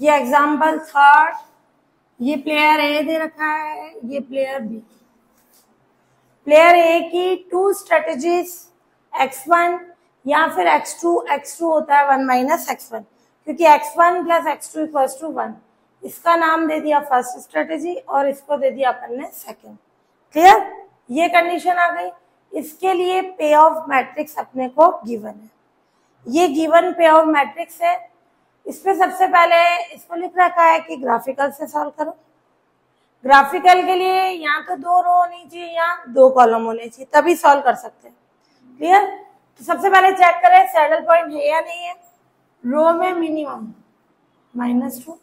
ये example third, ये player A दे रखा है, ये प्लेयर बी। प्लेयर ए की टू स्ट्रेटेजीज x1 या फिर x2, x2 होता है 1 माइनस x1 क्योंकि x1 plus x2 equal to 1। इसका नाम दे दिया फर्स्ट स्ट्रेटेजी और इसको दे दिया अपन ने सेकेंड। क्लियर, ये कंडीशन आ गई। इसके लिए पे ऑफ मैट्रिक्स अपने को गिवन है, ये गिवन पे ऑफ मैट्रिक्स है। इसमें सबसे पहले इसको लिख रखा है कि ग्राफिकल से सॉल्व करो। ग्राफिकल के लिए या तो दो रो होनी चाहिए या दो कॉलम होने चाहिए, तभी सॉल्व कर सकते हैं। क्लियर, तो सबसे पहले चेक करें सैडल पॉइंट है या नहीं है। रो में मिनिमम -2,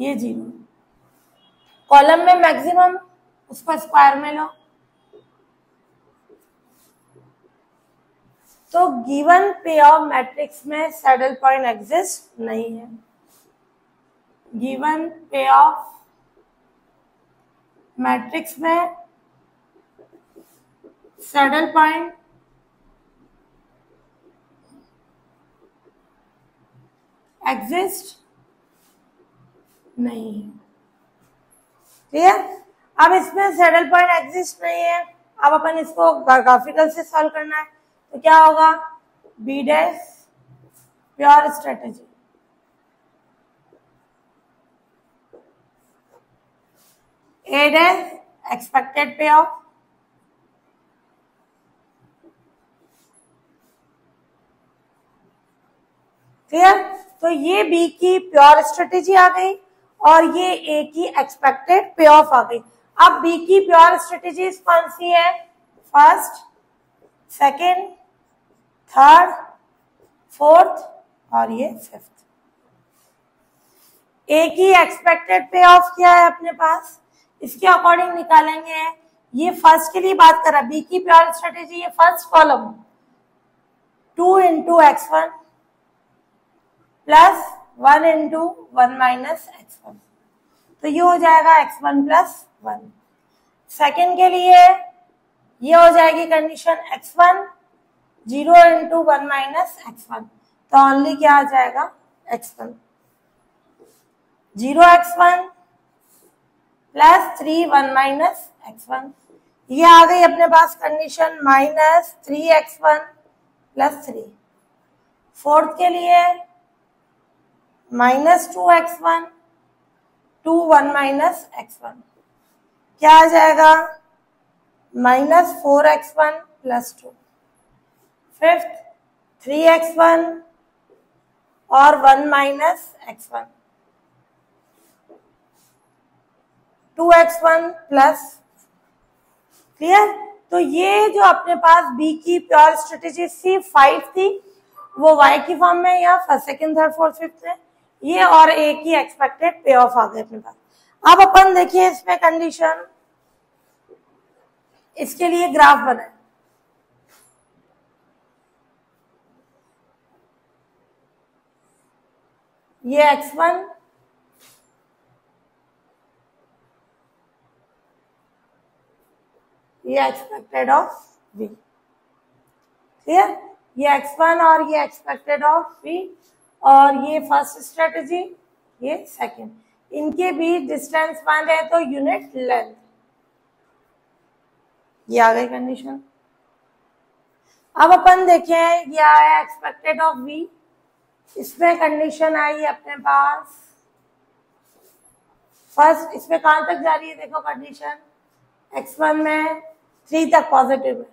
ये 0, कॉलम में मैक्सिमम, उसको स्क्वायर में लो। तो गिवन पे ऑफ मैट्रिक्स में सैडल पॉइंट एग्जिस्ट नहीं है। गिवन पे ऑफ मैट्रिक्स में सैडल पॉइंट एग्जिस्ट नहीं है। क्लियर, अब इसमें सैडल पॉइंट एग्जिस्ट नहीं है, अब अपन इसको ग्राफिकल से सॉल्व करना है। तो क्या होगा, B dash pure strategy. A dash expected पे ऑफ, क्लियर। तो ये बी की प्योर स्ट्रेटेजी आ गई और ये ए की एक्सपेक्टेड पे ऑफ आ गई। अब बी की प्योर स्ट्रेटेजी कौन सी है? फर्स्ट, सेकेंड, थर्ड, फोर्थ और ये फिफ्थ। ए की एक्सपेक्टेड पे ऑफ क्या है अपने पास, इसके अकॉर्डिंग निकालेंगे। ये फर्स्ट के लिए बात कर रहा, बी की प्योर स्ट्रेटेजी ये first column 2 into x1 plus 1 into 1 minus x1, तो ये हो जाएगा x1 plus 1। सेकेंड के लिए ये हो जाएगी condition x1 0 into 1 minus x1, तो ओनली क्या आ जाएगा x1। 0 x1 plus 3 1 minus x1, ये आ गई अपने पास कंडीशन -3x1 plus 3। फोर्थ के लिए -2x1 2 1 minus x1, क्या आ जाएगा -4x1 plus 2। फिफ्थ 3x1 और 1 minus x1, 2x1 plus। Clear, तो ये जो अपने पास बी की प्योर स्ट्रेटेजी C5 थी वो y की फॉर्म में या first, second, third, fourth, fifth है ये, और a की एक्सपेक्टेड पे ऑफ आ गए अपने पास। अब अपन देखिए इसमें कंडीशन, इसके लिए ग्राफ बनाए। ये x1, ये एक्सपेक्टेड ऑफ b। क्लियर, ये x1 और ये एक्सपेक्टेड ऑफ b और ये फर्स्ट स्ट्रेटेजी, ये सेकंड। इनके बीच डिस्टेंस 1 है तो यूनिट लेंथ, ये आ गई कंडीशन। अब अपन देखें, ये आया एक्सपेक्टेड ऑफ b, इसमें कंडीशन आई अपने पास फर्स्ट, इसमें कहां तक जा रही है देखो कंडीशन, x1 में 3 तक पॉजिटिव है,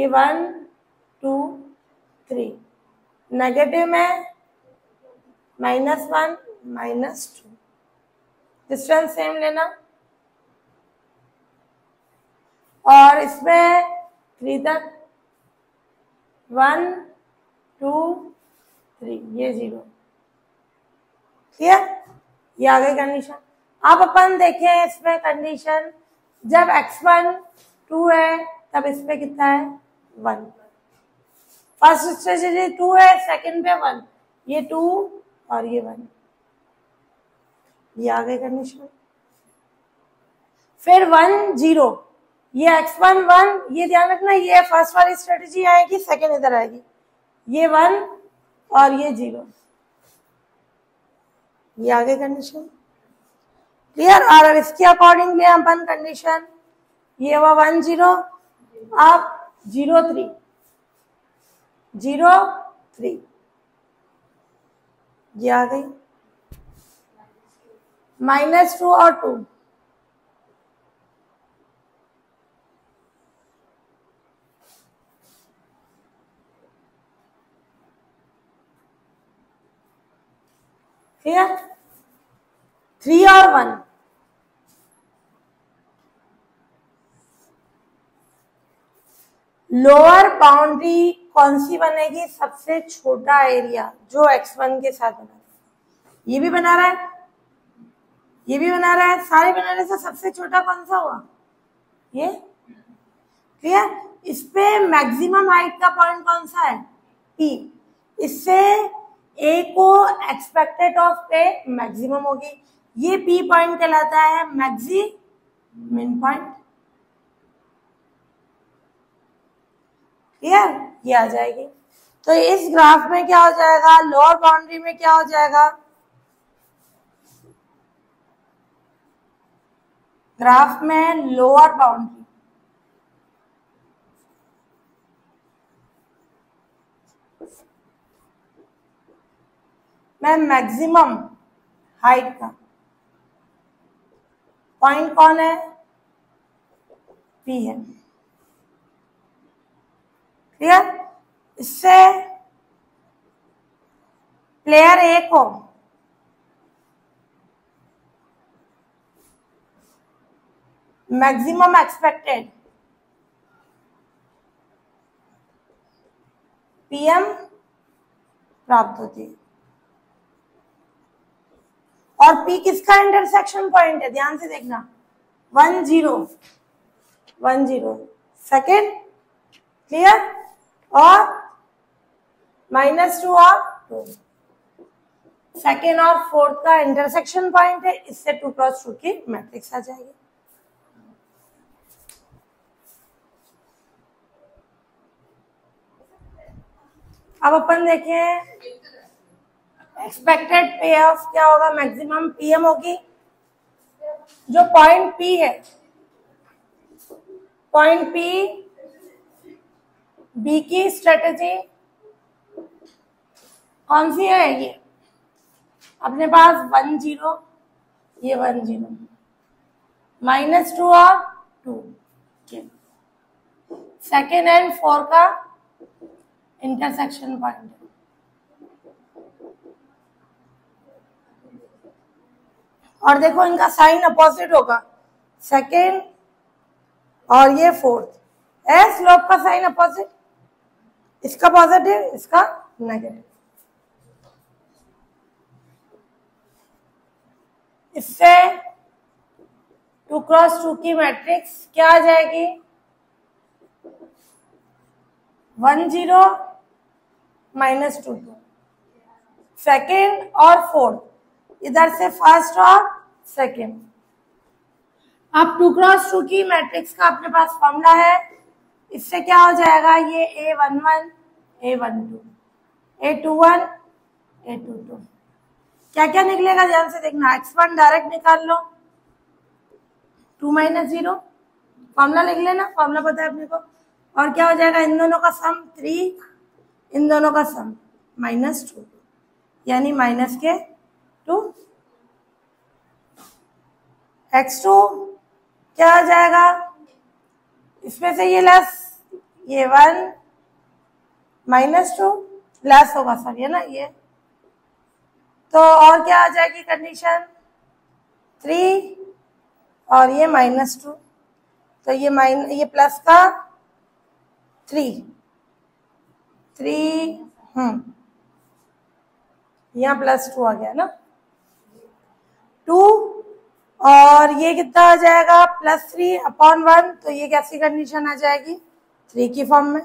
ये 1 2 3। नेगेटिव में -1 minus 2, डिस्टेंस सेम लेना, और इसमें 3 तक 1 2 3, ये 0। क्लियर, ये आ गई कंडीशन। अब अपन देखें इसमें कंडीशन, जब x1 2 है तब इसमें कितना है 1। फर्स्ट स्ट्रेटेजी 2 है, सेकंड पे 1, ये 2 और ये 1, ये आ गई कंडीशन। फिर 1 0, ये x1 1, ये ध्यान रखना ये फर्स्ट वाली स्ट्रेटेजी आएगी, सेकंड इधर आएगी, ये 1 और ये 0। ये आगे कंडीशन क्लियर। और इसके अकॉर्डिंगली अपन कंडीशन ये हुआ 10 आप 03 ये आ गई -2 और 2 क्लियर। 3 और 1 लोअर बाउंड्री कौन सी बनेगी, सबसे छोटा एरिया जो x1 के साथ बना है। ये भी बना रहा है, ये भी बना रहा है, सारे बनाने से सबसे छोटा कौन सा हुआ ये, क्लियर। इस पे मैक्सिमम हाइट का पॉइंट कौन सा है P, इससे A को एक्सपेक्टेड ऑफ पे मैक्सिमम होगी, ये P पॉइंट कहलाता है मैक्सिमम पॉइंट, क्लियर। ये आ जाएगी। तो इस ग्राफ में क्या हो जाएगा, लोअर बाउंड्री में क्या हो जाएगा, ग्राफ में लोअर बाउंड्री में मैक्सिमम हाइट का पॉइंट कौन है P है, क्लियर। इससे प्लेयर A को मैक्सिमम एक्सपेक्टेड PM प्राप्त होती है और P किसका इंटरसेक्शन पॉइंट है, ध्यान से देखना 10 सेकेंड, क्लियर। और -2 और 2 सेकेंड और फोर्थ का इंटरसेक्शन पॉइंट है, इससे 2x2 की मैट्रिक्स आ जाएगी। अब अपन देखें एक्सपेक्टेड पे ऑफ क्या होगा, मैक्सिमम PM होगी, जो पॉइंट P है, पॉइंट P B की स्ट्रेटेजी कौन सी है, ये अपने पास 10 ये 10 -2 और 2 सेकेंड एंड 4 का इंटरसेक्शन पॉइंट, और देखो इनका साइन अपोजिट होगा सेकेंड और ये फोर्थ, एस स्लोप का साइन अपोजिट, इसका पॉजिटिव इसका नेगेटिव। इससे 2x2 की मैट्रिक्स क्या आ जाएगी 10 -2 सेकेंड और फोर्थ, इधर से फर्स्ट और सेकेंड। अब 2x2 की मैट्रिक्स का अपने पास फॉर्मूला है, इससे क्या हो जाएगा ये A11 A12 A21 A22 क्या क्या निकलेगा, ध्यान से देखना। x1 डायरेक्ट निकाल लो 2 -0 फॉर्मूला लिख लेना, फॉर्मूला पता है अपने को। और क्या हो जाएगा इन दोनों का सम 3, इन दोनों का सम -2 यानी -2। x2 क्या आ जाएगा, इसमें से ये लेस ये 1 -2 लेस होगा सब, ये ना ये तो। और क्या आ जाएगी कंडीशन 3 और ये -2, तो ये प्लस का 3 यहाँ +2 आ गया ना 2, और ये कितना आ जाएगा +3/1, तो ये कैसी कंडीशन आ जाएगी 3 की फॉर्म में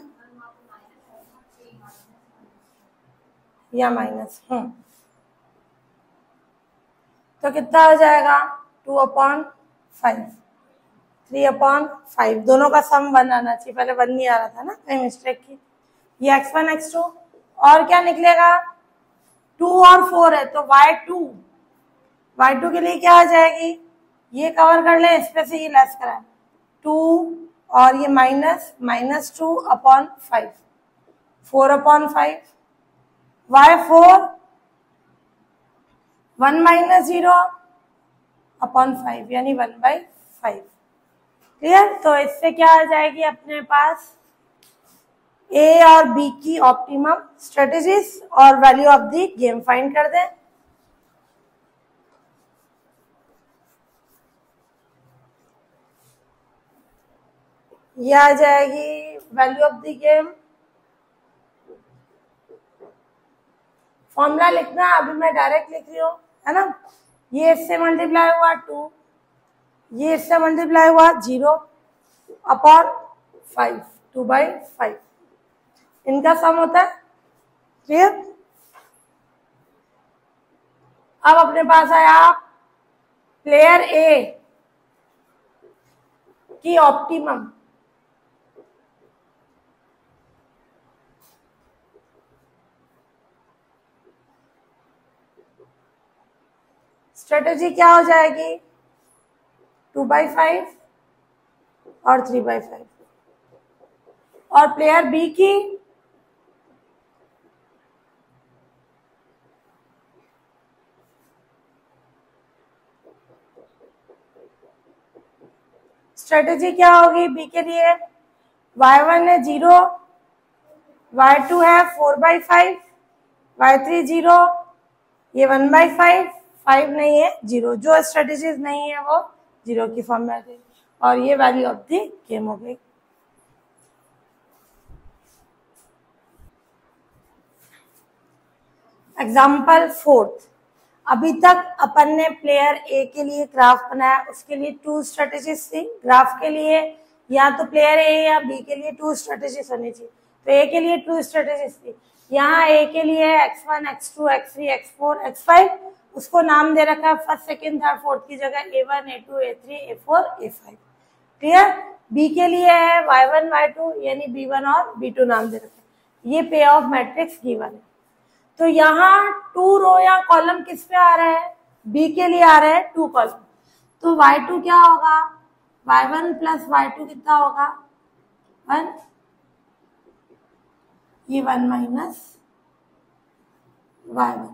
या माइनस तो कितना हो जाएगा 2/5 3/5, दोनों का सम 1 आना चाहिए, पहले 1 नहीं आ रहा था ना, कहीं मिस्टेक की। ये x1 x2 और क्या निकलेगा 2 और 4 है तो y2 वाई टू के लिए क्या आ जाएगी, ये कवर कर लें, इसमें से ये लेस कराएं 2 और ये minus 2 upon 5, 4 upon 5। y4 1 minus 0 upon 5 यानी 1/5। क्लियर। तो इससे क्या आ जाएगी अपने पास a और b की ऑप्टिमम स्ट्रेटेजीज और value of the game find कर दें। यह आ जाएगी value of the game. Formula लिखना, अभी मैं डायरेक्ट लिख रही हूँ, है ना। ये इससे मल्टीप्लाई हुआ 2, ये इससे मल्टीप्लाई हुआ 0 अपॉन 5, 2/5 इनका सम होता है। क्लियर। अब अपने पास आया प्लेयर ए की ऑप्टिमम स्ट्रेटेजी क्या हो जाएगी, 2/5 और 3/5, और प्लेयर बी की स्ट्रेटेजी क्या होगी। बी के लिए y1 है 0, y2 है 4/5, y3 0, ये 1/5, 5 नहीं है 0, जो स्ट्रेटेजीज नहीं है वो 0 की फॉर्म में आ गई और ये वैल्यू ऑफ द गेम हो गई। एग्जाम्पल 4। अभी तक अपन ने प्लेयर ए के लिए ग्राफ बनाया, उसके लिए 2 स्ट्रेटेजीज थी। ग्राफ के लिए या तो प्लेयर ए या बी के लिए 2 स्ट्रेटेजीज होनी चाहिए, तो ए के लिए 2 स्ट्रेटेजीज थी। यहाँ ए के लिए x1, x2, x3, x4, x5 उसको नाम दे रखा है, फर्स्ट सेकेंड थर्ड फोर्थ की जगह a1, a2, a3, a4, a5। Clear. B के लिए है y1, y2 यानी b1 और b2 नाम दे रखा है। ये पे ऑफ मैट्रिक्स गिवन है। तो यहाँ 2 रो या कॉलम किस पे आ रहा है, बी के लिए आ रहा है 2 कॉलम। तो y2 क्या होगा, y1 प्लस y2 कितना होगा 1, ये 1 माइनस y1।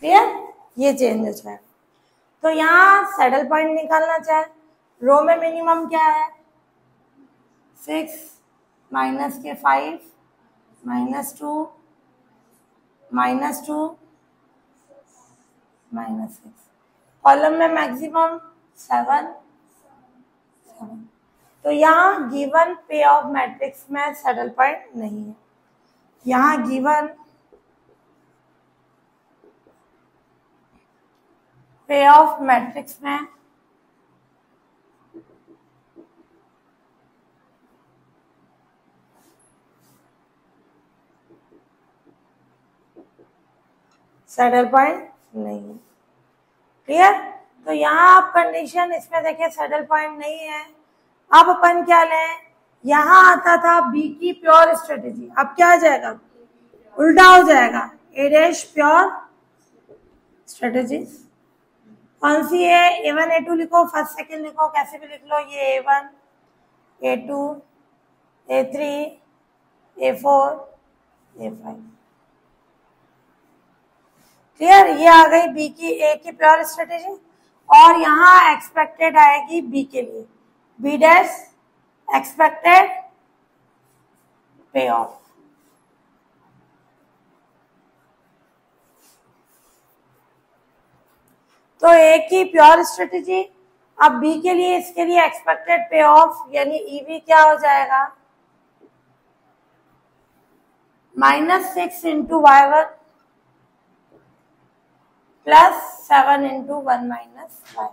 क्लियर। ये चेंज हो जाएगा। तो यहाँ सैडल पॉइंट निकालना चाहे, रो में मिनिमम क्या है 6 माइनस के 5 माइनस 2 माइनस 2 माइनस 6, कॉलम में मैक्सिमम 7 7। तो यहाँ गिवन पे ऑफ मैट्रिक्स में सैडल पॉइंट नहीं है। यहाँ गिवन पे ऑफ मैट्रिक्स में सैडल पॉइंट नहीं। क्लियर। तो यहाँ आप कंडीशन इसमें देखिए सैडल पॉइंट नहीं है। अब अपन क्या लें, यहाँ आता था बी की प्योर स्ट्रेटेजी, अब क्या आ जाएगा उल्टा हो जाएगा, ए डैश प्योर स्ट्रेटेजी। कौन सी है, a1 a2 लिखो, फर्स्ट सेकेंड लिखो, कैसे भी लिख लो, ये a1 a2 a3 a4 a5। Clear. ये आ गई बी की ए की प्योर स्ट्रेटेजी। और यहाँ एक्सपेक्टेड आएगी बी के लिए, बी डैश एक्सपेक्टेड पे ऑफ। तो ए की प्योर स्ट्रेटेजी, अब बी के लिए इसके लिए एक्सपेक्टेड पे ऑफ यानी ईवी क्या हो जाएगा -6 into y1 plus 7 into 1 minus y1।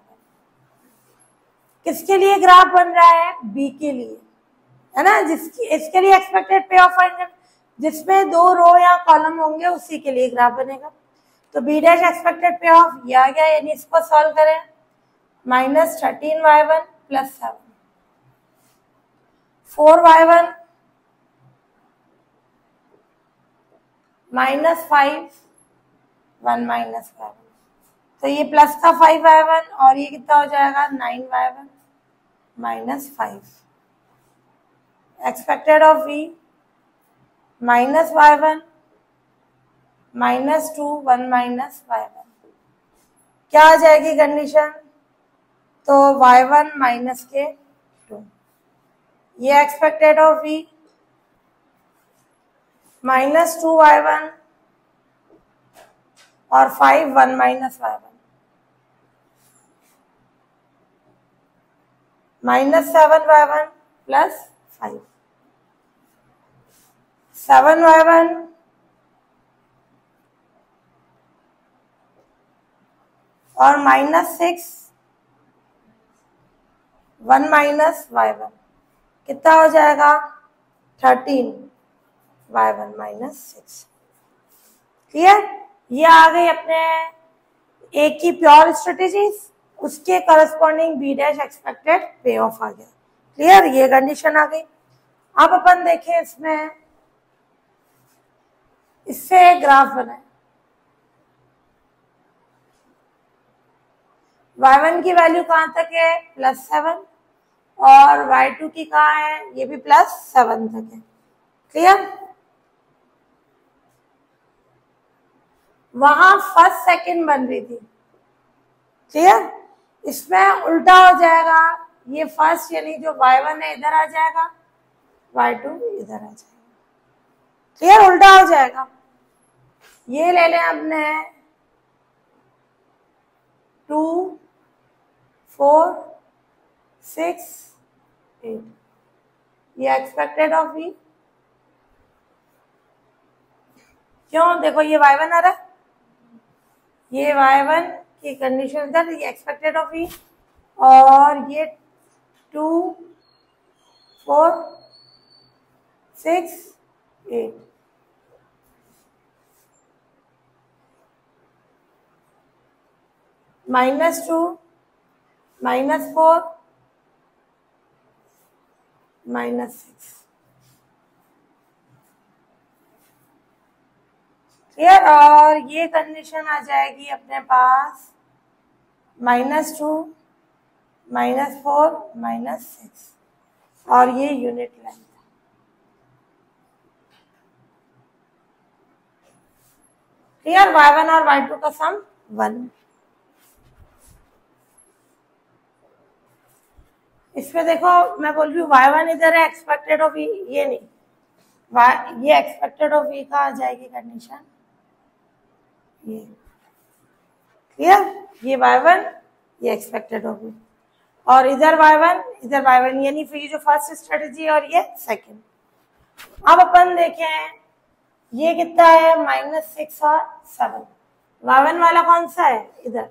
किसके लिए ग्राफ बन रहा है, बी के लिए, है ना, जिसकी इसके लिए एक्सपेक्टेड पे ऑफ फाइंड आउट, जिसमें 2 रो या कॉलम होंगे उसी के लिए ग्राफ बनेगा। तो बी डैश एक्सपेक्टेड पे ऑफ ये आ गया, यानी इसको सॉल्व करें -13y1 plus 7, 4y1 minus 5, 1 minus 5। तो ये प्लस था 5y1 और ये कितना हो जाएगा 9y1 minus 5 expected off v minus y1 minus 2 1 minus y1। क्या आ जाएगी कंडीशन? तो y1 माइनस के 2 ये expected off v minus 2y1 और 5 1 minus y1 minus 7y1 plus 5 7y1 और माइनस 6 1 माइनस y1 कितना हो जाएगा 13y1 माइनस 6। क्लियर? ये आ गई अपने ए की प्योर स्ट्रेटेजीज, उसके करस्पॉन्डिंग बी डैश एक्सपेक्टेड पे ऑफ आ गया। क्लियर? ये कंडीशन आ गई। अब अपन देखें इसमें, इससे एक ग्राफ बनाए। y1 की वैल्यू कहाँ तक है? +7 और y2 की कहाँ है? ये भी +7 तक है। क्लियर? वहां फर्स्ट सेकंड बन रही थी। क्लियर? इसमें उल्टा हो जाएगा, ये फर्स्ट यानी जो y1 है इधर आ जाएगा, y2 इधर आ जाएगा। क्लियर? उल्टा हो जाएगा। ये ले लें हमने 2 4 6 8 ये एक्सपेक्टेड ऑफ v। क्यों? देखो ये y1 आ रहा है, ये y1 की कंडीशन इधर, ये एक्सपेक्टेड ऑफ v और ये 2 4 6 8 माइनस 2 माइनस 4 माइनस 6। क्लियर? और ये कंडीशन आ जाएगी अपने पास -2 -4 -6 और ये यूनिट लाइन। क्लियर? y1 और y2 का सम 1। इसमें देखो मैं बोल रही हूँ y1 इधर है एक्सपेक्टेड ऑफ v, ये नहीं, ये एक्सपेक्टेड ऑफ v का आ जाएगी कंडीशन ये। क्लियर? ये y1 ये एक्सपेक्टेड ऑफ v और इधर y1 यानी फिर ये जो फर्स्ट स्ट्रेटेजी और ये सेकंड। अब अपन देखें ये कितना है -6 और 7। y1 वाला कौन सा है? इधर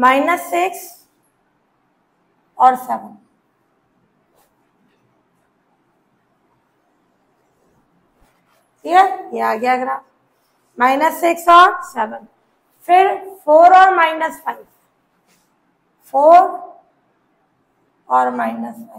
-6 और 7। क्लियर? ये आ गया ग्राफ -6 और 7। फिर 4 और -5 4 और -5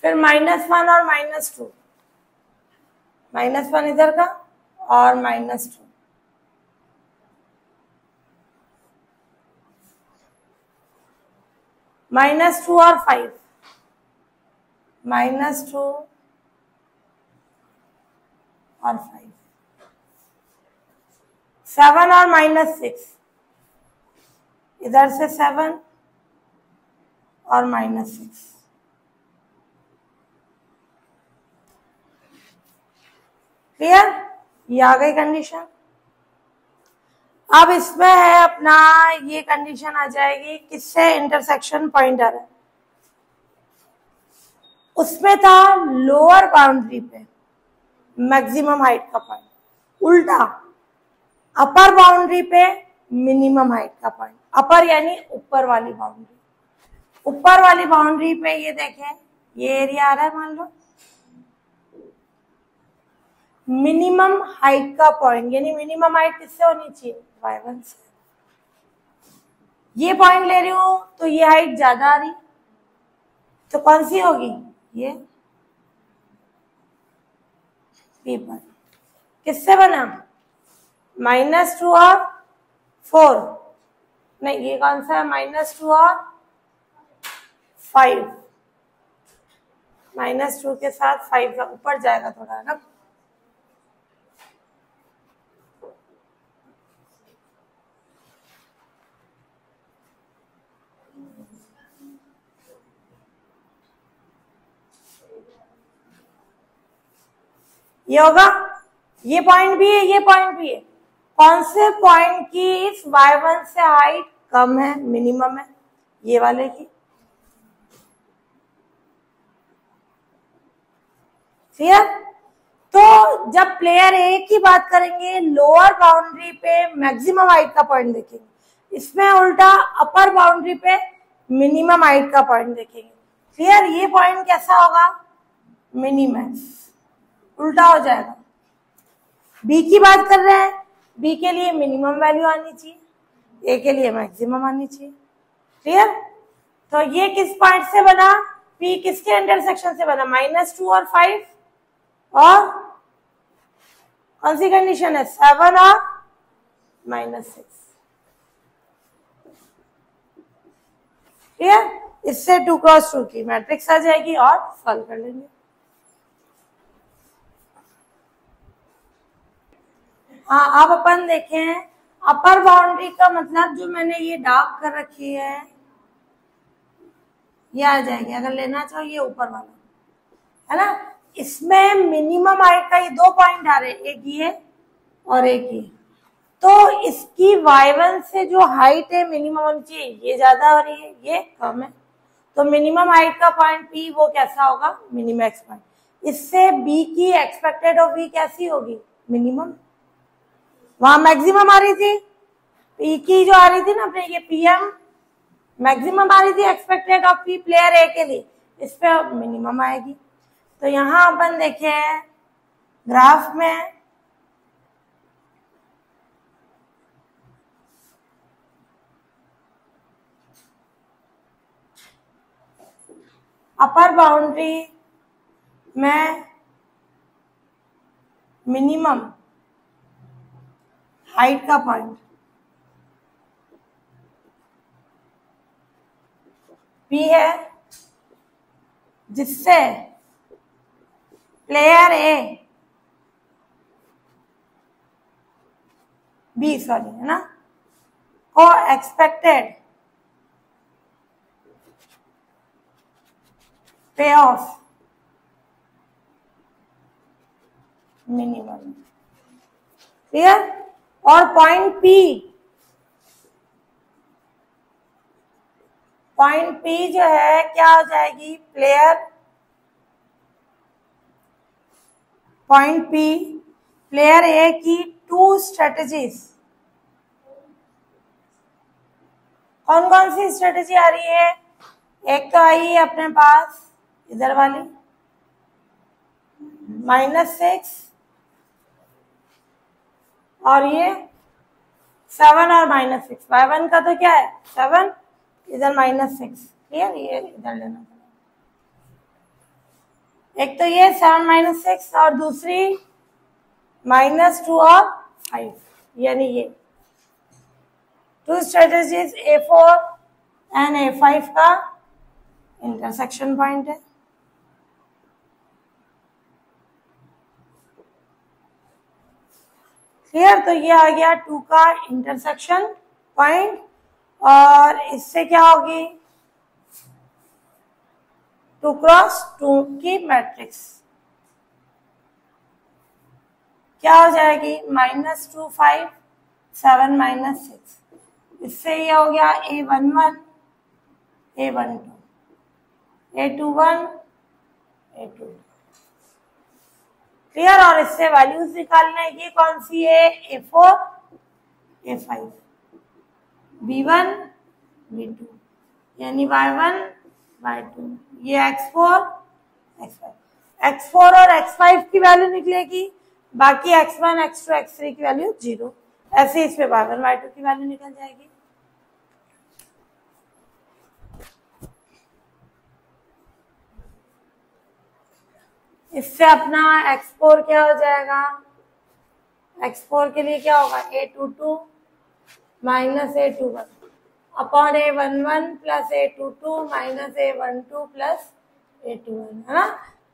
फिर -1 और -2 -1 इधर का और -2 -2 और 5 -2 और 5 7 और -6 इधर से 7 और -6 क्लियर? ये आ गई कंडीशन। अब इसमें है अपना ये कंडीशन आ जाएगी, किससे इंटरसेक्शन पॉइंट आ रहा है। उसमें था लोअर बाउंड्री पे मैक्सिमम हाइट का पॉइंट, उल्टा अपर बाउंड्री पे मिनिमम हाइट का पॉइंट। अपर यानी ऊपर वाली बाउंड्री, ऊपर वाली बाउंड्री पे ये देखें ये एरिया आ रहा है मान लो, मिनिमम हाइट का पॉइंट, यानी मिनिमम हाइट किससे होनी चाहिए, y1 से। ये पॉइंट ले रही हूं तो ये हाइट ज्यादा आ रही, तो कौन सी होगी ये P1। किससे बना, -2 और 4। नहीं ये कौन सा है, -2 और 5। -2 के साथ 5 का ऊपर जाएगा थोड़ा ना। ये होगा, ये पॉइंट भी है, ये पॉइंट भी है। कौन से पॉइंट की इस y1 से हाइट कम है, मिनिमम है, ये वाले की। क्लियर? तो जब प्लेयर ए की बात करेंगे, लोअर बाउंड्री पे मैक्सिमम हाइट का पॉइंट देखेंगे, इसमें उल्टा अपर बाउंड्री पे मिनिमम हाइट का पॉइंट देखेंगे। क्लियर? ये पॉइंट कैसा होगा, मिनिमम, उल्टा हो जाएगा। बी की बात कर रहे हैं, बी के लिए मिनिमम वैल्यू आनी चाहिए, ए के लिए मैक्सिमम आनी चाहिए। क्लियर? तो ये किस पॉइंट से बना, पी किसके इंटरसेक्शन से बना, -2 और 5, और कौन सी कंडीशन है, 7 और -6। क्लियर? इससे 2x2 की मैट्रिक्स आ जाएगी और सॉल्व कर लेंगे। हाँ, अब अपन देखें अपर बाउंड्री का मतलब, जो मैंने ये डार्क कर रखी है ये आ जाएगी, अगर लेना चाहो ये ऊपर वाला है ना, इसमें मिनिमम हाइट का ये 2 पॉइंट आ रहे, एक ये और एक ये। तो इसकी y1 से जो हाइट है मिनिमम होनी चाहिए, ये ज्यादा हो रही है, ये कम है, तो मिनिमम हाइट का पॉइंट P वो कैसा होगा, मिनिमैक्स पॉइंट। इससे B की एक्सपेक्टेड ऑफ V कैसी होगी, मिनिमम, वहां मैक्सिमम आ रही थी, पी की जो आ रही थी ना अपने ये पीएम मैक्सिमम आ रही थी expected of P player A के लिए, इस पे मिनिमम आएगी। तो यहाँ अपन देखे ग्राफ में अपर बाउंड्री में मिनिमम हाइट का पॉइंट P है, जिससे प्लेयर A B सॉरी है ना, को एक्सपेक्टेड पे ऑफ मिनिमम। क्लियर? और पॉइंट पी जो है क्या हो जाएगी, player point P player A की 2 स्ट्रेटेजीज, कौन कौन सी स्ट्रेटेजी आ रही है, एक तो आई है अपने पास इधर वाली -6 और ये 7 और -6। y1 का तो क्या है 7, इधर -6। क्लियर? ये इधर लेना पड़ेगा, एक तो ये 7 - 6 और दूसरी -2 और 5, यानी ये 2 स्ट्रेटेजीज A4 और A5 का इंटरसेक्शन पॉइंट है। क्लियर? तो ये आ गया 2 का इंटरसेक्शन पॉइंट, और इससे क्या होगी 2x2 की मैट्रिक्स, क्या हो जाएगी -2, 5, 7, -6। इससे ये हो गया A11, A12, A21, A22। Clear? और इससे वैल्यूज निकालना है, ये कौन सी है A4, A5, B1, B2, यानी Y1, Y2, ये X4, x4 और x5 की वैल्यू निकलेगी, बाकी x1, x2, x3 की वैल्यू 0। ऐसे इस पे y1, y2 की वैल्यू निकल जाएगी। इससे अपना x4 क्या हो जाएगा, x4 के लिए क्या होगा a22 minus a21 upon a11 plus a22 minus a12 plus a21, है ना।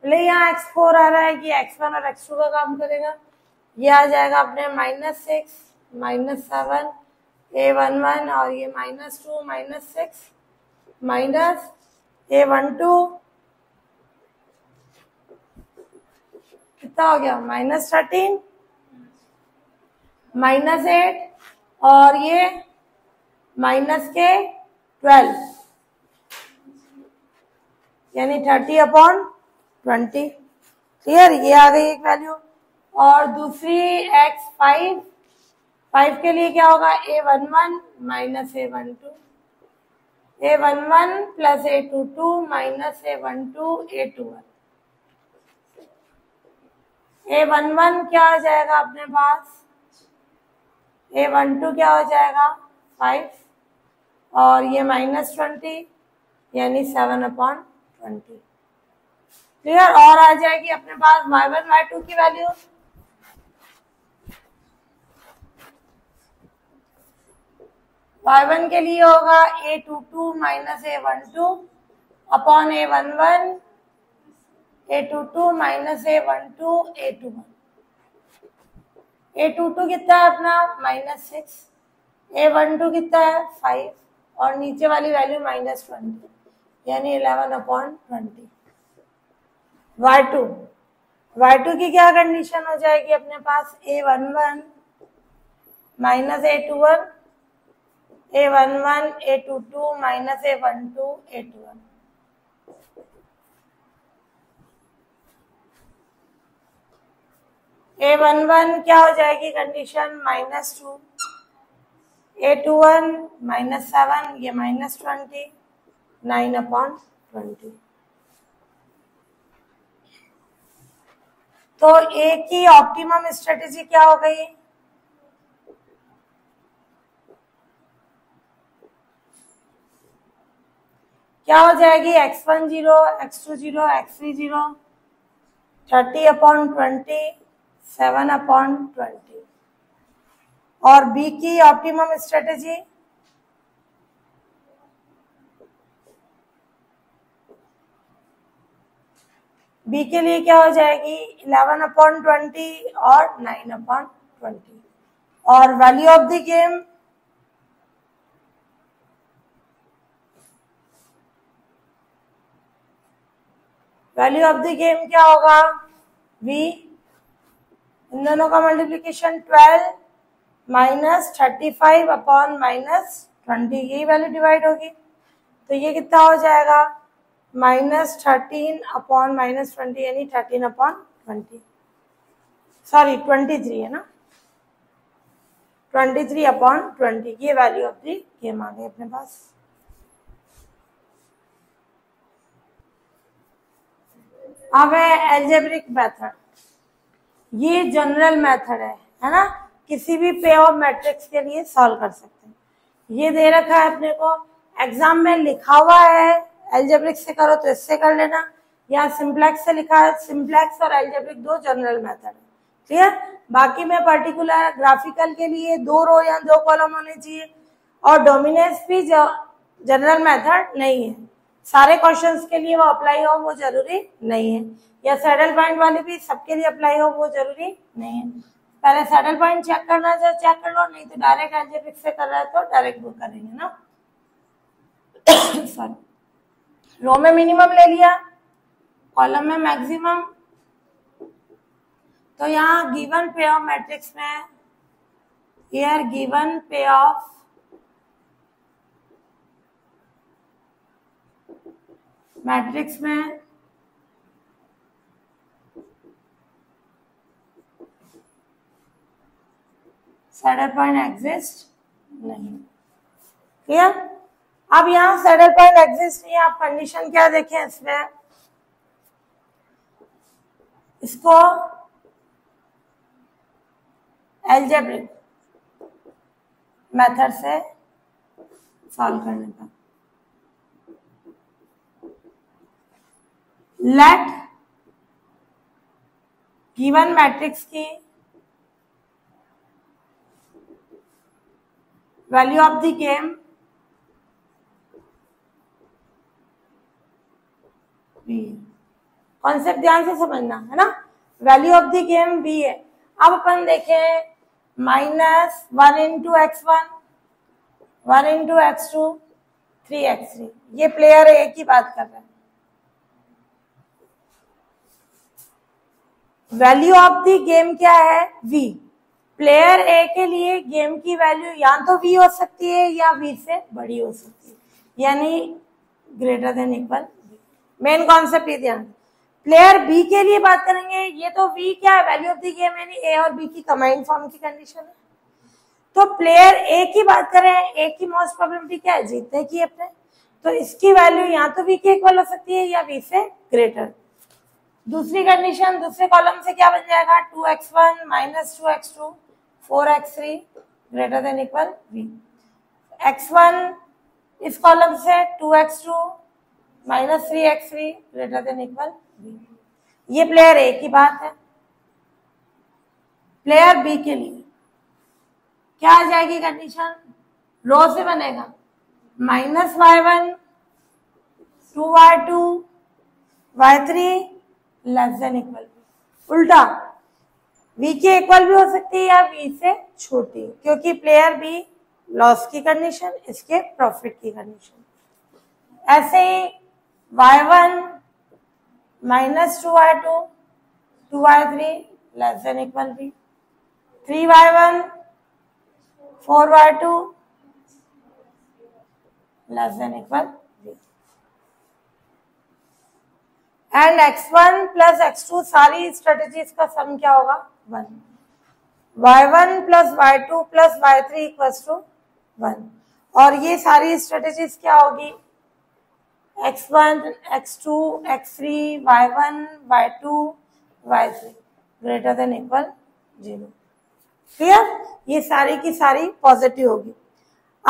ले यहाँ x4 आ रहा है कि x1 और x2 का काम करेगा। ये आ जाएगा अपने -6 -7 a11 और ये -2 -6 माइनस a12 कितना हो गया -13 -8 और ये माइनस के 12 यानी 30/20। क्लियर, ये आ गई एक वैल्यू। और दूसरी x5, 5 के लिए क्या होगा a11 minus a12 a11 plus a22 minus a12 a21। a11 क्या हो जाएगा अपने पास, a12 क्या हो जाएगा 5 और ये -20 यानी 7/20। क्लियर। और आ जाएगी अपने पास y1 y2 की वैल्यू। y1 के लिए होगा a22 minus a12 upon a11 a22 minus a12 a21। a22 कितना है अपना -6, a12 कितना है 5 और नीचे वाली वैल्यू -20 यानी 11/20। y2 की क्या कंडीशन हो जाएगी अपने पास a11 minus a21 a22 minus a12 a21। a11 क्या हो जाएगी कंडीशन -2 a21 -7 ये -20 9/20। तो ए की ऑप्टिमम स्ट्रेटेजी क्या हो गई, क्या हो जाएगी x10 x20 x30 30/20 7/20। और बी की ऑप्टिमम स्ट्रेटेजी, बी के लिए क्या हो जाएगी 11/20 और 9/20। और value of the game, value of the game क्या होगा v, इन दोनों का मल्टीप्लीकेशन 12 माइनस 35 अपॉन -20, यही वैल्यू डिवाइड होगी। तो ये कितना हो जाएगा -13 अपॉन -20 यानी 13/20 सॉरी 23, है ना 23/20। ये वैल्यू ऑफ दी गेम आ गई अपने पास। अब है एल्जेब्रिक मेथड, ये जनरल मेथड है ना, किसी भी पे ऑफ मैट्रिक्स के लिए सॉल्व कर सकते हैं। ये दे रखा है अपने को, एग्जाम में लिखा हुआ है एल्जेब्रिक से करो तो इससे कर लेना, या सिंप्लेक्स से लिखा है, सिंप्लेक्स और एल्जेब्रिक दो जनरल मेथड है। क्लियर। बाकी में पर्टिकुलर ग्राफिकल के लिए 2 रो या 2 कॉलम होने चाहिए और डोमिनेंस भी जनरल मेथड नहीं है, सारे क्वेश्चंस के लिए वो अप्लाई हो वो जरूरी नहीं है, या सैडल पॉइंट वाली भी सबके लिए अप्लाई हो वो जरूरी नहीं है। पहले सैडल पॉइंट चेक करना है चेक कर लो, नहीं तो डायरेक्ट एल्जेब्रिक से कर रहा है तो डायरेक्ट वो करेंगे ना। सॉरी, रो में मिनिमम ले लिया, कॉलम में मैक्सिमम। तो यहाँ गिवन पे ऑफ मैट्रिक्स में, हियर गिवन पे ऑफ मैट्रिक्स में सैडल पॉइंट एग्जिस्ट नहीं। क्लियर। अब यहाँ सैडल पॉइंट एग्जिस्ट नहीं, आप कंडीशन क्या देखें इसमें, इसको एल्जेब्रिक मेथड से सॉल्व करने का। लेट गिवन मैट्रिक्स की value of the game B, concept ध्यान से समझना है ना, value of the game B है। अब अपन देखें -1 into x1, 1 into x2, 3 x3, ये प्लेयर ए की बात कर रहा है। वैल्यू ऑफ द गेम क्या है? v। प्लेयर ए के लिए गेम की वैल्यू या तो v हो सकती है या v से बड़ी हो सकती है, यानी greater than equal. Main concept ये ध्यान। प्लेयर बी के लिए बात करेंगे, ये तो v क्या है, वैल्यू ऑफ द गेम, यानी ए और b की कंबाइंड फॉर्म की कंडीशन है। तो प्लेयर ए की बात करें, ए की मोस्ट प्रोबेबिलिटी क्या है? जीतने की अपने। तो इसकी वैल्यू या तो v के इक्वल हो सकती है या v से ग्रेटर। दूसरी कंडीशन, दूसरे कॉलम से क्या बन जाएगा? 2x1 - 2x2 4x3 greater than equal v। x1 इस कॉलम से 2x2 - 3x3 greater than equal v। ये प्लेयर ए की बात है। प्लेयर बी के लिए क्या आ जाएगी कंडीशन? रो से बनेगा -y1 2y2 y3 < उल्टा, v के इक्वल भी हो सकती है या v से छोटी, क्योंकि प्लेयर बी लॉस की कंडीशन, इसके प्रॉफिट की कंडीशन। ऐसे ही y1 - 2y2 2y3 < v 3y1 4y2 < v and x1 + x2 सारी स्ट्रेटेजीज का सम क्या होगा? 1। y1 + y2 + y3 = 1। और ये सारी स्ट्रेटेजीज क्या होगी? x1 x2 x3 y1 y2 y3 greater than equal 0। Clear? ये सारी की सारी पॉजिटिव होगी।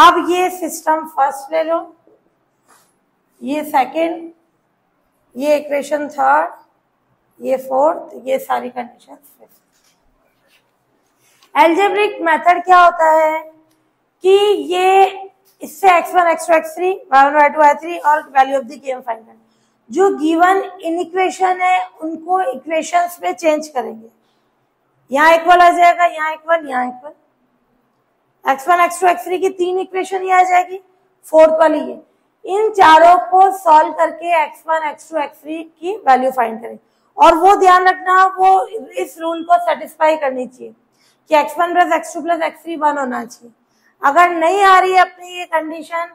अब ये सिस्टम फर्स्ट ले लो, ये सेकंड, ये इक्वेशन थर्ड, ये फोर्थ, ये सारी कंडीशन फिफ्थ। एल्जेब्रिक मेथड क्या होता है कि ये इससे x1 x2 x3 y1 y2 y3 और value of the game find करना। जो गिवन इनइक्वेशन है उनको इक्वेशंस में चेंज करेंगे, यहाँ इक्वल आ जाएगा, यहाँ इक्वल, यहाँ इक्वल। x1 x2 x3 की 3 इक्वेशन ये आ जाएगी, फोर्थ वाली ये। इन चारों को सॉल्व करके x1 x2 x3 की वैल्यू फाइंड करें। और वो ध्यान रखना, वो इस रूल को सेटिस्फाई करनी चाहिए कि x1 + x2 + x3 1 होना चाहिए। अगर नहीं आ रही है अपनी ये कंडीशन,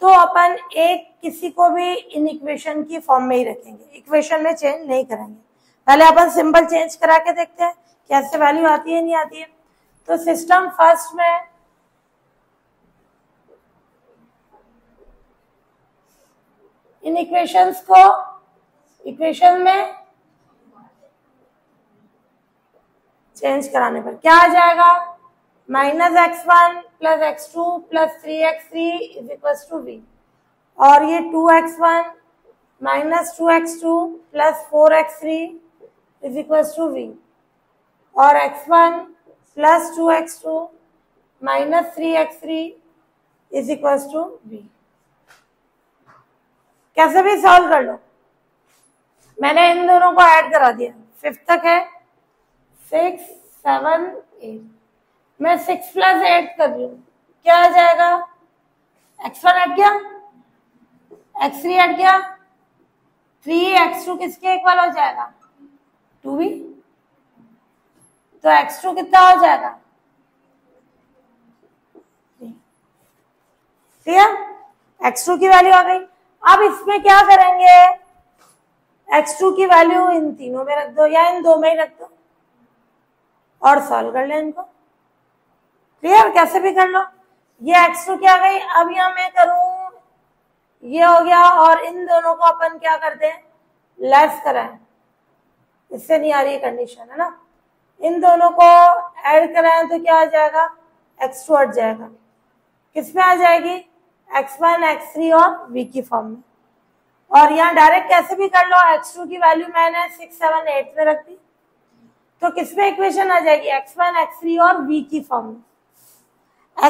तो अपन एक किसी को भी इन इक्वेशन की फॉर्म में ही रखेंगे, इक्वेशन में चेंज नहीं करेंगे। पहले अपन सिंपल चेंज करा के देखते हैं कैसे वैल्यू आती है, नहीं आती है। तो सिस्टम फर्स्ट में इन इक्वेशंस को इक्वेशन में चेंज कराने पर क्या आ जाएगा? -x1 + x2 + 3x3 = v। और ये 2x1 - 2x2 + 4x3 = v। और x1 + 2x2 - 3x3 = v। कैसे भी सॉल्व कर लो। मैंने इन दोनों को ऐड करा दिया, 5 तक है, 6 7 8। मैं 6 + 8 कर रही हूँ, क्या आ जाएगा? x1 हट गया, x3 हट गया, 3x2 किसके इक्वल हो जाएगा? 2v। तो x2 कितना हो जाएगा? क्लियर? x2 की वैल्यू आ गई। अब इसमें क्या करेंगे? x2 की वैल्यू इन तीनों में रख दो या इन दो में ही रख दो और सॉल्व कर ले इनको। क्लियर? कैसे भी कर लो। ये x2 क्या गई, अब यहाँ मैं करूं, ये हो गया। और इन दोनों को अपन क्या करते हैं? लेस कराएं, इससे नहीं आ रही है कंडीशन, है ना। इन दोनों को ऐड कराएं तो क्या आ जाएगा, एक्स2 हट जाएगा, किसमें आ जाएगी x1, x3 और v की फॉर्म में। और यहाँ डायरेक्ट कैसे भी कर लो, x2 की वैल्यू मैंने 6, 7, 8 में रख दी तो किसमें इक्वेशन आ जाएगी, x1, x3 और v की फॉर्म में।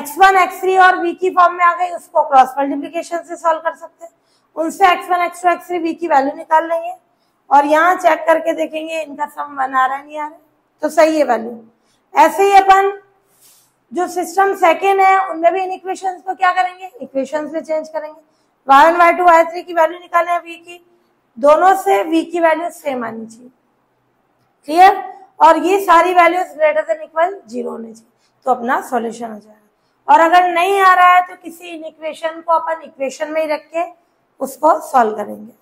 x1, x3 और v की फॉर्म में आ गई, उसको क्रॉस मल्टीप्लीकेशन से सॉल्व कर सकते हैं, उनसे x1, x2, x3, v की वैल्यू निकाल लेंगे और यहाँ चेक करके देखेंगे इनका सम 1 आ रहा है नहीं आ रहा है, तो सही है वैल्यू। ऐसे ही अपन जो सिस्टम सेकेंड है उनमें भी इन इक्वेशंस को क्या करेंगे, इक्वेशंस में चेंज करेंगे। y1, y2, y3 की वैल्यू निकाले v की, दोनों से v की वैल्यू सेम आनी चाहिए, क्लियर। और ये सारी वैल्यूज ग्रेटर देन इक्वल 0 होनी चाहिए तो अपना सॉल्यूशन हो जाएगा। और अगर नहीं आ रहा है तो किसी इन इक्वेशन को अपन इक्वेशन में ही रख के उसको सॉल्व करेंगे।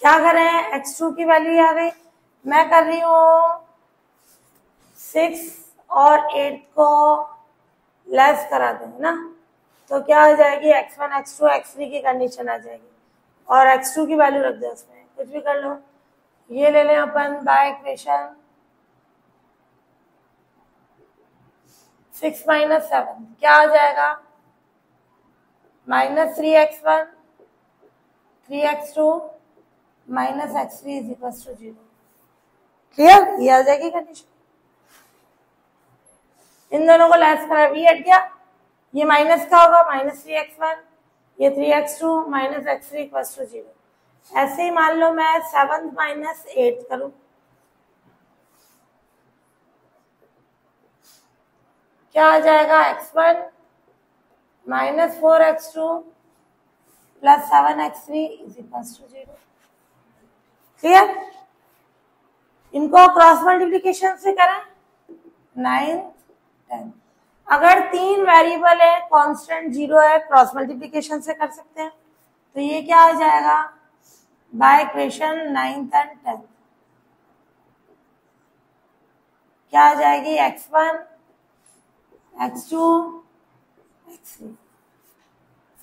क्या करें, x2 की वैल्यू आ गई, मैं कर रही हूँ 6 और 8 को लेस करा दें ना, तो क्या हो जाएगी x1, x2, x3 की कंडीशन आ जाएगी और x2 की वैल्यू रख दें उसमें, कुछ भी कर लो। ये ले लें अपन बाय इक्वेशन 6 - 7, क्या आ जाएगा -3x1, 3x2 -x3 = 0, क्लियर, ये आ जाएगी कंडीशन। इन दोनों को लेस करा, v हट गया, ये माइनस का होगा -3x1, ये 3x2 -x3 = 0। ऐसे ही मान लो मैं 7 - 8 करूं, क्या आ जाएगा x1 -4x2 + 7x3 = 0, क्लियर। इनको क्रॉस मल्टीप्लिकेशन से करें, 9, 10। अगर 3 वेरिएबल है, कांस्टेंट 0 है, क्रॉस मल्टीप्लिकेशन से कर सकते हैं तो ये क्या हो जाएगा बाय इक्वेशन 9, 10। क्या आ जाएगी x1, x2, x3,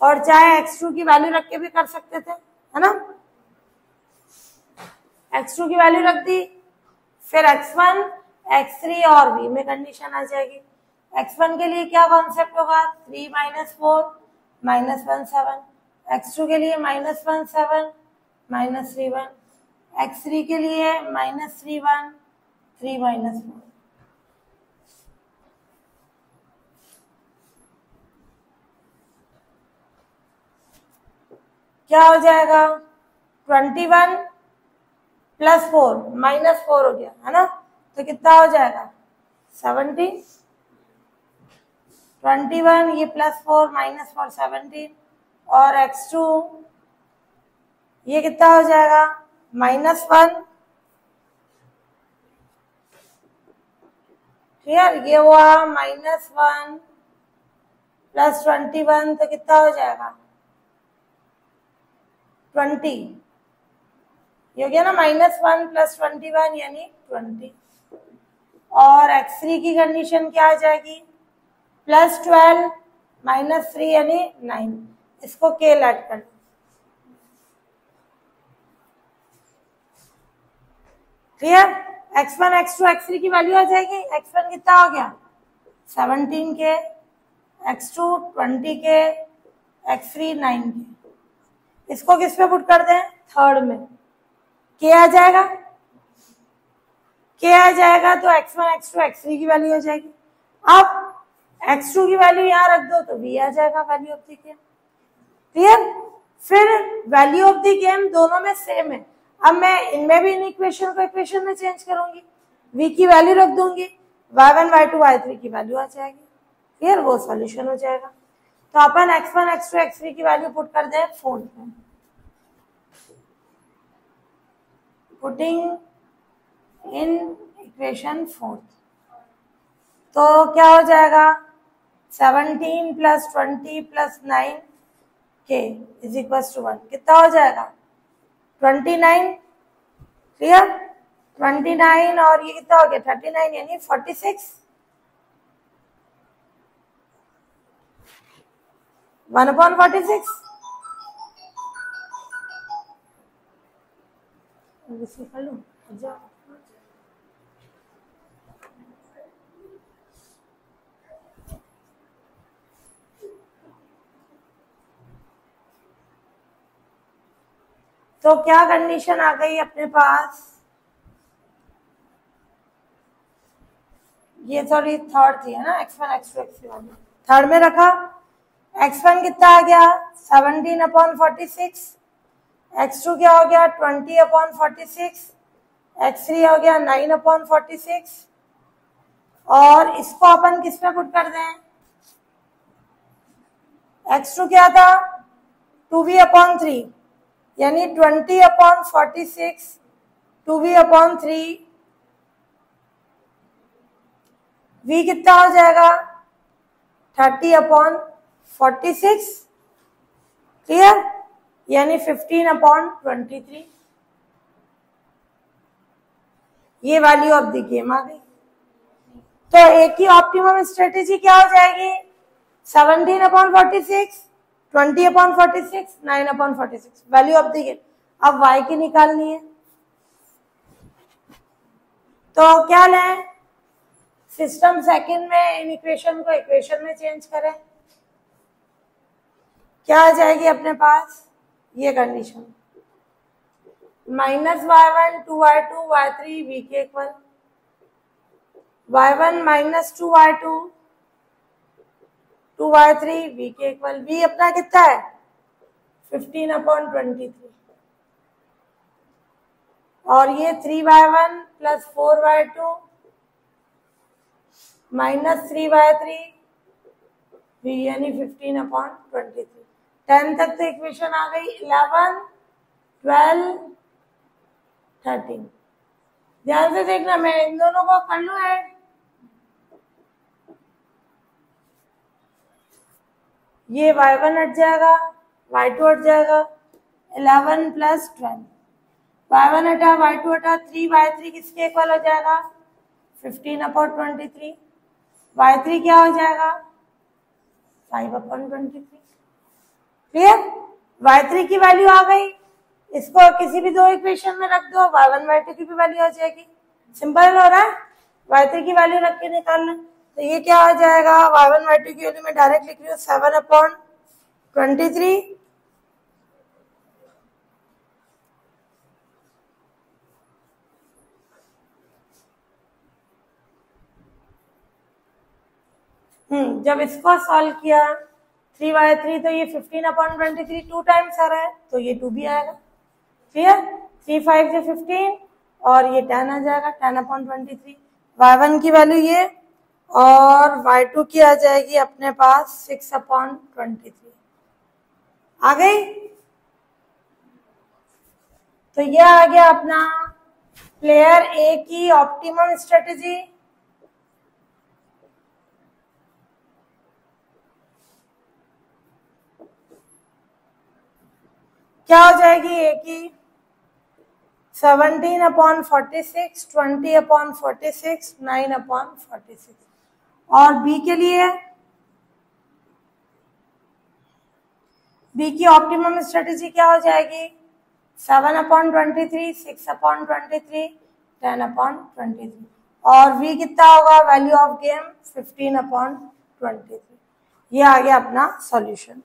और चाहे x2 की वैल्यू रख के भी कर सकते थे, है ना। x2 की वैल्यू रख दी, फिर x1, x3 और v में कंडीशन आ जाएगी। x1 के लिए क्या कॉन्सेप्ट होगा, 3 - 4 - 1, 7। x2 के लिए -1, 7, -3, 1। x3 के लिए -3, 1, 3 - 4। क्या हो जाएगा 21 + 4 - 4 हो गया, है ना, तो कितना हो जाएगा 17। 21 ये + 4 - 4 17, और x2 ये कितना हो जाएगा -1, क्लियर। ये हुआ -1 + 21, तो कितना हो जाएगा 20। ये हो गया ना -1 + 21 यानी 20। और x3 की कंडीशन क्या आ जाएगी +12 - 3 यानी 9, इसको k ऐड कर लो, क्लियर। x1, x2, x3 की वैल्यू आ जाएगी, x1 कितना हो गया 17k, x2 20k, x3 9k। इसको किस पे पुट कर दें, थर्ड में, k आ जाएगा, क्या आ जाएगा तो x1, x2, x3 की वैल्यू आ जाएगी। अब x2 की वैल्यू यहाँ रख दो तो v आ जाएगा, value of the game, clear. फिर वैल्यू ऑफ द गेम दोनों में सेम है। अब मैं इनमें भी इन इक्वेशन को इक्वेशन में चेंज करूंगी, v की वैल्यू रख दूंगी, y1, y2, y3 की वैल्यू आ जाएगी, क्लियर, वो सॉल्यूशन हो जाएगा। तो अपन x1, x2, x3 की वैल्यू पुट कर दें फोर्थ में, पुटिंग इन इक्वेशन 4th, तो क्या हो जाएगा 17 + 20 + 9k = 1, कितना हो जाएगा 29, क्लियर, 29। और ये कितना हो गया 39 यानी 46। 1/46, इसको कर लूँ जाओ। तो क्या कंडीशन आ गई अपने पास, ये सॉरी थर्ड थी है ना, x1 x2 x3 थर्ड में रखा। x1 कितना आ गया 17/46, x2 क्या हो गया 20/46, x3 हो गया 9/46। और इसको अपन किस में पुट कर दें, x2 क्या था 2v/3 यानी 20/46 2v/3। v कितना हो जाएगा 30/46 क्लियर, यानी 15/23। ये वैल्यू ऑफ द गेम आ गई। तो एक ही ऑप्टिमम स्ट्रेटेजी क्या हो जाएगी 17/46 20/46 9/46 वैल्यू ऑफ द गेम। अब वाई की निकालनी है तो क्या लें, सिस्टम सेकंड में इन इक्वेशन को इक्वेशन में चेंज करें, क्या आ जाएगी अपने पास ये condition -y1 2y2 y3 v के equal, y1 -2y2 2y3 v के इक्वल। v अपना कितना है 15/23 और ये 3y1 + 4y2 -3y3 v यानी 15/23। 10 तक तो इक्वेशन आ गई, 11 12 13 ध्यान से देखना, मैं इन दोनों को कर लूं ऐड। ये y1 हट जाएगा, y2 हट जाएगा, 11 + 12 y1 हटा y2 हटा 3y3 किसके इक्वल हो जाएगा 15/23 y3 क्या हो जाएगा 5/23 क्लियर। y3 की वैल्यू आ गई, इसको किसी भी दो इक्वेशन में रख दो, y1 y2 की भी वैल्यू आ जाएगी। सिंपल हो रहा है, y3 की वैल्यू रख के निकालना। तो ये क्या हो जाएगा y1 y2 की वैल्यू मैं डायरेक्ट लिख रही हूँ 7/23 जब इसको सॉल्व किया 3y3 तो ये 15/23 2 टाइम्स आ रहा है तो ये 2 भी आएगा क्लियर। 3 5 15 और ये 10 आ जाएगा 10/23 y1 की वैल्यू ये और y2 की आ जाएगी अपने पास 6/23 आ गई। तो ये आ गया अपना प्लेयर ए की ऑप्टिमम स्ट्रेटेजी। क्या हो जाएगी ए की 17/46 20/46 9/46 और बी के लिए बी की ऑप्टिमम स्ट्रेटेजी क्या हो जाएगी 7/23 6/23 10/23 और वी कितना होगा वैल्यू ऑफ गेम 15/23। ये आ गया अपना सॉल्यूशन।